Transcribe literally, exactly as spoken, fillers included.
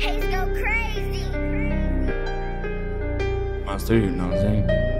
HazeGoKrazy. My studio, you know what I'm saying?